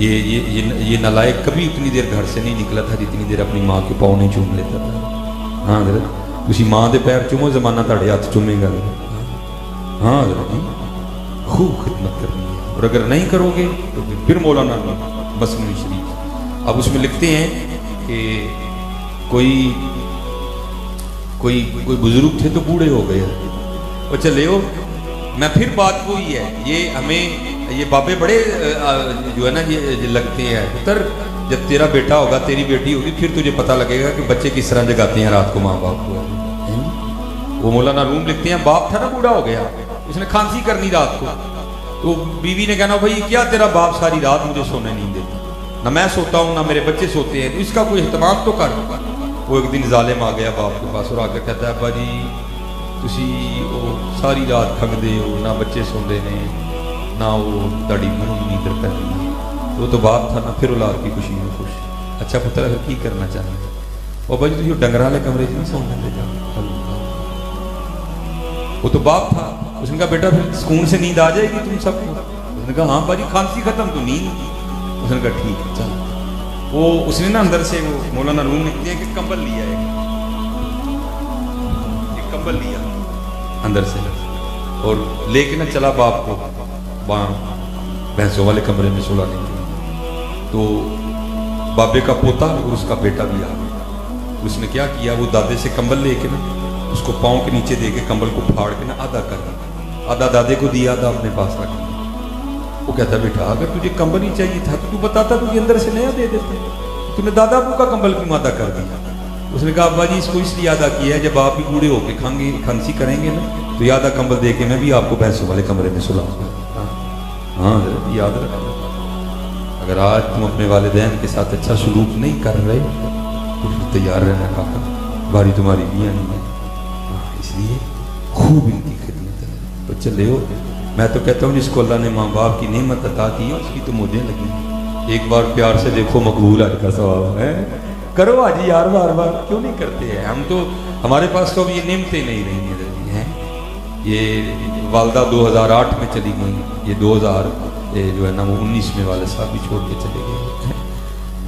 ये नालायक कभी उतनी देर घर से नहीं निकला था जितनी देर अपनी माँ के पाँव नहीं चूम लेता था। हाँ हजरत, तुसी माँ के पैर चूमो जमाना तुहाडे हथ चूमेगा। हाँ हजरत जी, खूब खिदमत करनी है, और अगर नहीं करोगे तो फिर मौलाना मसनून शरीफ। अब उसमें लिखते हैं कि कोई कोई कोई बुजुर्ग थे तो बूढ़े हो गए, और चले हो मैं फिर बात को ही है। ये हमें ये बाबे बड़े जो है ना ये लगते हैं। पुत्र, जब तेरा बेटा होगा तेरी बेटी होगी फिर तुझे पता लगेगा कि बच्चे किस तरह जगाते हैं रात को माँ बाप को। वो मौलाना रूम लिखते हैं, बाप था ना बूढ़ा हो गया, उसने खांसी करनी रात को, तो बीवी ने कहना भाई क्या तेरा बाप सारी रात मुझे सोने नहीं देता, ना मैं सोता हूँ ना मेरे बच्चे सोते हैं, इसका कोई अहतमाम तो कर। वो एक दिन जालिम आ गया बाप के पास और आकर कहता है, अब्बा जी तुसी वो सारी रात थकते हो, ना बच्चे सोते हैं ना वो ताड़ी मनूनी करता है। वो तो बाप था ना, फिर औलाद की खुशी में खुश। अच्छा पुत्र अगर की करना चाहिए, और भाजी तुझे डंगर वाले कमरे में सोने देगा। वो तो बाप था, उसने कहा बेटा फिर सुकून से नींद आ जाएगी तुम सबको। उसने कहा हाँ भाजी खांसी खत्म तो नींद। उसने कहा ठीक है चल। वो उसने ना अंदर से वो मौलाना रूम लिख दिया कि कंबल लिया, एक कंबल लिया अंदर से और लेके ना चला बाप को भैंसों वाले कमरे में सुलाने के लिए। तो बाबे का पोता और उसका बेटा भी आ गया। उसने क्या किया, वो दादे से कंबल लेके ना उसको पाँव के नीचे दे के कंबल को फाड़ के ना आधा कर दिया, आधा दादे को दिया आधा अपने पास रख दिया। वो कहता बेटा अगर तुझे कंबल ही चाहिए था तो तू बताता, तुझे अंदर से नया दे देते, तूने दादाबू का कंबल क्यों आधा कर दिया। उसने कहा अब्बा जी इसको इसलिए याद आ किया है, जब आप भी बूढ़े होके खांगे खांसी करेंगे ना तो याद आ कंबल दे के मैं भी आपको भैंसों वाले कमरे में सुलाऊंगा। हाँ याद रखना, अगर आज तुम अपने वालिदैन के साथ अच्छा सलूक नहीं कर रहे तो फिर तैयार रहना काका, बारी तुम्हारी मियाँ नहीं है। इसलिए खूब इनकी खिदमत है। तो चले हो, मैं तो कहता हूँ जिसको अल्लाह ने माँ बाप की नेमत अता की है उसकी तो मुझे लगी। एक बार प्यार से देखो मकबूल आज का सवाब है, करो हाजी यार, बार बार क्यों नहीं करते हैं हम तो, हमारे पास तो अब ये नियमतें नहीं रही हैं। ये वालदा 2008 में चली गई, ये 2019 में वाले साहब भी छोड़ के चले गए,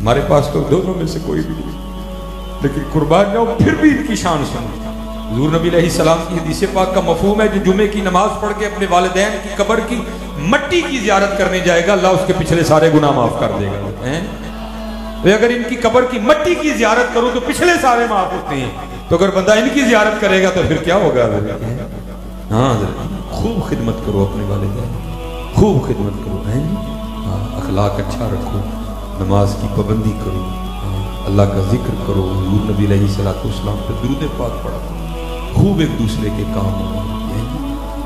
हमारे पास तो दोनों में से कोई भी नहीं। लेकिन कुर्बान जाओ फिर भी इनकी शान सुनो। हुज़ूर नबी अलैहिस्सलाम की हदीस पाक का मफहूम है, जो जुमे की नमाज पढ़ के अपने वालिदैन की कब्र की मट्टी की ज़ियारत करने जाएगा अल्लाह उसके पिछले सारे गुनाह माफ़ कर देगा। तो अगर इनकी कब्र की मट्टी की ज़ियारत करो तो पिछले सारे माफ होते हैं, तो अगर बंदा इनकी ज़ियारत करेगा तो फिर क्या होगा। हाँ खूब खिदमत करो अपने वालिदैन, खूब खिदमत करो है। हाँ अखलाक अच्छा रखो, नमाज की पाबंदी करो, अल्लाह का जिक्र करो, हुज़ूर नबी अलैहिस्सलाम पर दुरूद पाक पढ़ो, खूब एक दूसरे के काम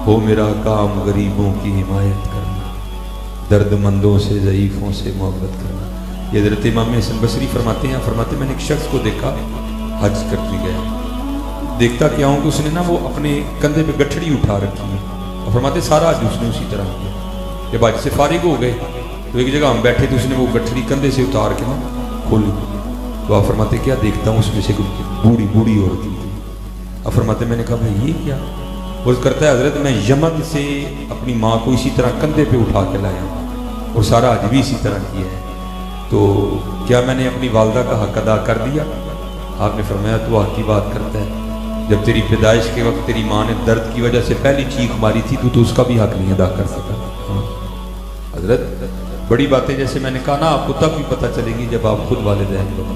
हो। मेरा काम गरीबों की हिमायत करना, दर्दमंदों से ज़ईफ़ों से मोहब्बत करना। ये हज़रत इमाम हसन बसरी फरमाते हैं, फरमाते मैंने एक शख्स को देखा हज करके गया, देखता क्या हूँ कि उसने ना वो अपने कंधे पे गठड़ी उठा रखी है, और फरमाते सारा हज उसने उसी तरह किया। जब हज से फारिग हो गए तो एक जगह हम बैठे थे, उसने वो गठड़ी कंधे से उतार के ना खोली, तो आप फरमाते क्या देखता हूँ उसमें से बूढ़ी बूढ़ी औरत थी। अब फरमाते मैंने कहा भाई ये क्या, वो करता है हजरत मैं यमन से अपनी माँ को इसी तरह कंधे पर उठा के लाया और सारा हज भी इसी तरह किया है, तो क्या मैंने अपनी वालदा का हक अदा कर दिया। आपने फरमाया तो हक की बात करता है, जब तेरी पैदाइश के वक्त तेरी माँ ने दर्द की वजह से पहली चीख मारी थी तो उसका भी हक नहीं अदा कर सका। हजरत बड़ी बातें जैसे मैंने कहा ना आपको तब भी पता चलेगी जब आप खुद वालिदैन बनो,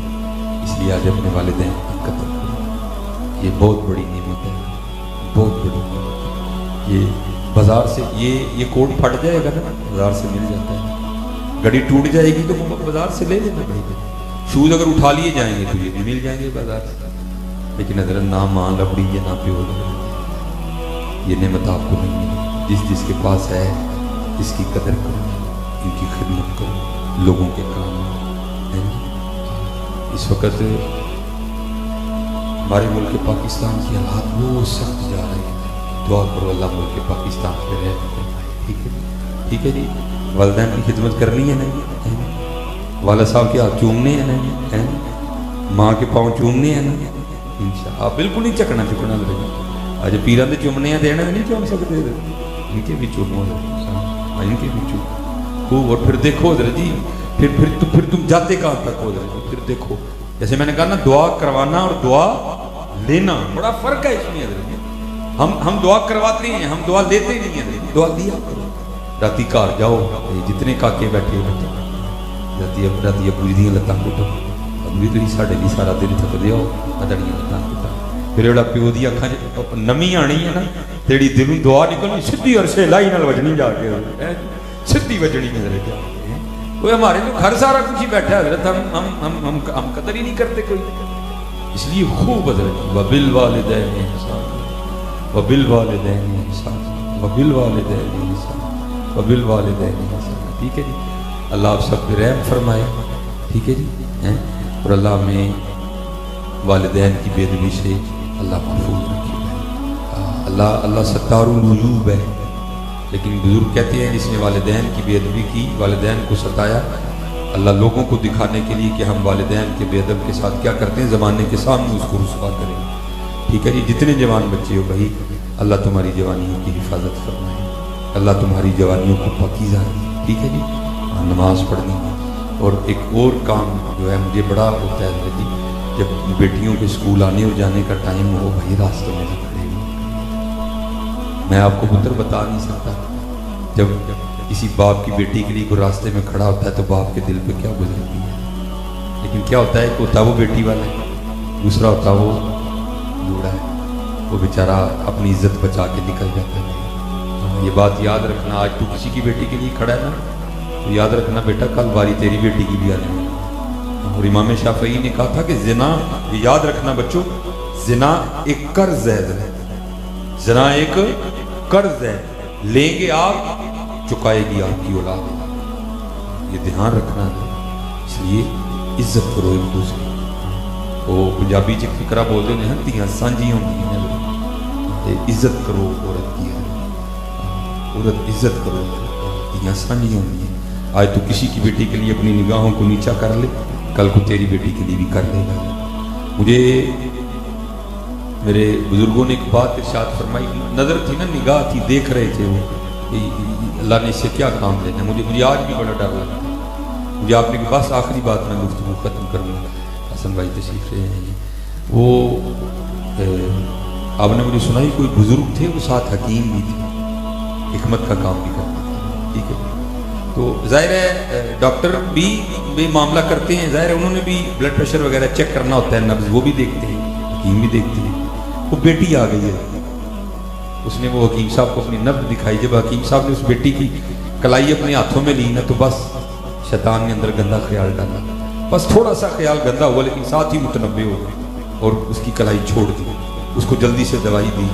इसलिए आज अपने वालिदैन की कदर करो, ये बहुत बड़ी नेमत है, बहुत बड़ी नेमत है। ये बाज़ार से ये कोट फट जाएगा ना, बाज़ार से मिल जाता है, घड़ी टूट जाएगी तो बाजार से ले लेना भाई, शूज अगर उठा लिए जाएंगे तो ये भी मिल जाएंगे बाजार से। लेकिन हजरत ना माँ लबड़ी या ना प्यो लबड़ी, ये नेमत आपको नहीं मिली। जिस जिसके पास है इसकी कदर करो, इनकी खिदमत करो, लोगों के काम। इस वक्त हमारे मुल्क पाकिस्तान की हालात बहुत सख्त जा रहे हैं, दुआ करो अल्लाह मुल्क पाकिस्तान पर रह पाए। ठीक है, ठीक है जी, वालदैन की खिदमत करनी है ना, वाला साहब के हाथ चूमने हैं ना, माँ के पाँव चूमने हैं ना, इंशाअल्लाह आप बिल्कुल नहीं चकना चुकना लगेगा। अज पीर के चूमने हैं, देना नहीं चूम सकते, इनके भी चूमो, इनके भी चूमो खूब। और फिर देखो जी फिर तुम जाते कहां तक हो जाओगे। फिर देखो जैसे मैंने कहा ना, दुआ करवाना और दुआ लेना बड़ा फर्क है इसमें। हम दुआ करवाते हैं, हम दुआ लेते नहीं है। दुआ दिया करो, राती घर जाओ, जितने काके बैठे राती पूजदी लत्तां कुटो अभी तुम साढ़े भी सारा दिन थकते हो अदड़ियां लत्तां कुटा। फिर जो प्यो की अखा नमी आनी है ना, तेरी दिलों दुआ निकलनी सीधी अरशे लाई नाल वजनी जाके सीधी वजनी है। वो हमारे तो घर सारा कुछ ही बैठा है, हम कदर ही नहीं करते कोई। इसलिए खूब वबिल वालिदैन एहसान, वबिल वालिदैन एहसान, वबिल वालिदैन एहसान, वबिल वालिदैन एहसान। ठीक है जी, अल्लाह आप सब पे रहम फरमाए। ठीक है जी हैं, और अल्लाह में वालिदैन की बेदबी से अल्लाह महफूज रखे। अल्लाह सत्तारुल ग़ुयूब है। लेकिन बुजुर्ग कहते हैं जिसने वालिदैन की बेअदबी की, वालिदैन को सताया, अल्लाह लोगों को दिखाने के लिए कि हम वालिदैन के बेअदब के साथ क्या करते हैं, ज़माने के सामने उसको रुसवा करें। ठीक है जी, जितने जवान बच्चे हो भाई, अल्लाह तुम्हारी जवानियों की हिफाजत फरमाए, अल्लाह तुम्हारी जवानियों को पाकीज़ा रखे। ठीक है जी, नमाज़ पढ़नी। और एक और काम जो है मुझे बड़ा होता है जी, जब बेटियों के स्कूल आने और जाने का टाइम हो भाई, रास्ते में खड़े, मैं आपको पुत्र बता नहीं सकता जब किसी बाप की बेटी के लिए कोई रास्ते में खड़ा होता है तो बाप के दिल पे क्या गुजरती है। लेकिन क्या होता है, एक होता वो बेटी वाला है, दूसरा होता वो बूढ़ा है, वो बेचारा अपनी इज्जत बचा के निकल जाता है। ये बात याद रखना, आज तू किसी की बेटी के लिए खड़ा है ना, तो याद रखना बेटा कल बारी तेरी बेटी की भी आने वाली। और इमाम शाफई ने कहा था कि जिना, याद रखना बच्चों, जिना एक कर्ज है, जिना एक कर्ज है, लेंगे आप चुकाएगी आपकी औलाद। ये ध्यान रखना है, इसलिए इज्जत करो एक दूसरे। वो पंजाबी च फिकरा बोलते हैं, धीआं सांझियां होंदियां ने, इज्जत करो औरत की, औरत इज्जत करो, धीआं सांझियां होंदियां। आज तो किसी की बेटी के लिए अपनी निगाहों को नीचा कर ले, कल को तेरी बेटी के लिए भी कर लेगा। मुझे मेरे बुजुर्गों ने एक बात इरशाद फरमाई, नज़र थी ना, निगाह थी, देख रहे थे वो अल्लाह ने इससे क्या काम लेना। मुझे आज भी बड़ा डर लगा। मुझे आपने के पास आखिरी बात मैं गुफ्तगू ख़त्म करूँगा। हसन भाई तशरीफ रहे हैं, वो आपने मुझे सुनाई, कोई बुज़ुर्ग थे वो साथ हकीम भी थे, हिकमत का काम भी करते थे। ठीक है, तो ज़ाहिर है डॉक्टर भी मामला करते हैं, ज़ाहिर है उन्होंने भी ब्लड प्रेशर वगैरह चेक करना होता है, नब्ज़ वो भी देखते हैं, हकीम भी देखते हैं। वो बेटी आ गई है, उसने वो हकीम साहब को अपनी नब्ज़ दिखाई। जब हकीम साहब ने उस बेटी की कलाई अपने हाथों में ली ना, तो बस शैतान ने अंदर गंदा ख्याल डाला। बस थोड़ा सा ख्याल गंदा हुआ, लेकिन साथ ही मुतनब्बे हो गए और उसकी कलाई छोड़ दी। उसको जल्दी से दवाई दी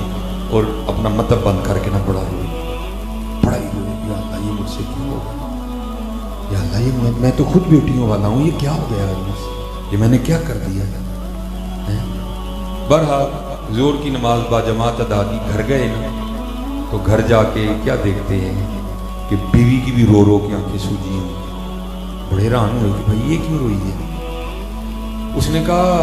और अपना मतलब बंद करके ना बड़ा हुए, बड़ा ही हुए, ये मुझसे क्यों हो गया, या अल्लाह ये मैं तो खुद बेटियों वाला हूँ, ये क्या हो गया, ये मैंने क्या कर दिया। बहरहाल जोर की नमाज बाजमात अदा की, घर गए ना, तो घर जाके क्या देखते हैं कि बीवी की भी रो रो के आंखें सूजी हुई। बड़े हैरान हुए कि भाई ये क्यों रोई है। उसने कहा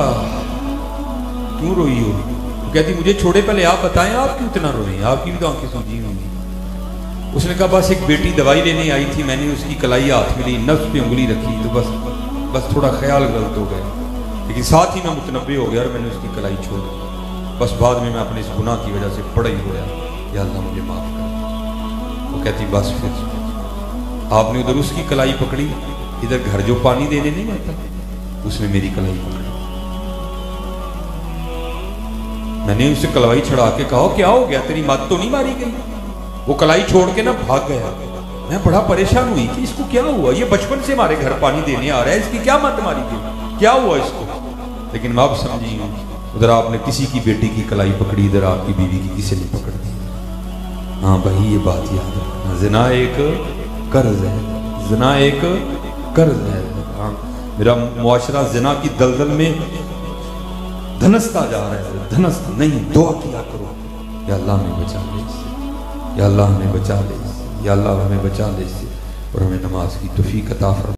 क्यों रोई हो, तो कहती मुझे छोड़े, पहले आप बताएं आप क्यों इतना रोए, आपकी भी तो आंखें सूजी हुई। उसने कहा बस एक बेटी दवाई लेने आई थी, मैंने उसकी कलाई हाथ में ली, नफ्स पे उंगली रखी, तो बस थोड़ा ख्याल गलत हो गया, लेकिन साथ ही मैं मुतनब्बे हो गया और मैंने उसकी कलाई छोड़ दी। बस बाद में मैं अपने इस गुनाह की वजह से बड़ा ही रोया, या अल्लाह मुझे माफ़ कर। वो कहती बस फिर आपने उधर उसकी कलाई पकड़ी, इधर घर जो पानी देने नहीं आता, उसने मेरी कलाई पकड़ी। मैंने उसे कलाई छड़ा के कहा क्या हो गया, तेरी मत तो नहीं मारी गई। वो कलाई छोड़ के ना भाग गया। मैं बड़ा परेशान हुई कि इसको क्या हुआ, ये बचपन से हमारे घर पानी देने आ रहा है, इसकी क्या मत मारी गई, क्या हुआ इसको। लेकिन मैं अब समझी, उधर आपने किसी की बेटी की कलाई पकड़ी, इधर आपकी बीवी की किसी ने पकड़ दी। हाँ भाई ये बात याद रखना, ज़िना एक कर्ज है, ज़िना एक कर्ज है। हाँ मेरा मुआशरा ज़िना की दलदल में धनसता जा रहा है, धनसता नहीं। दुआ किया करो, या अल्लाह हमें बचा ले इससे, या अल्लाह हमें बचा ले, या अल्लाह हमें बचा ले इससे, और हमें नमाज की तौफीक अता फरमा।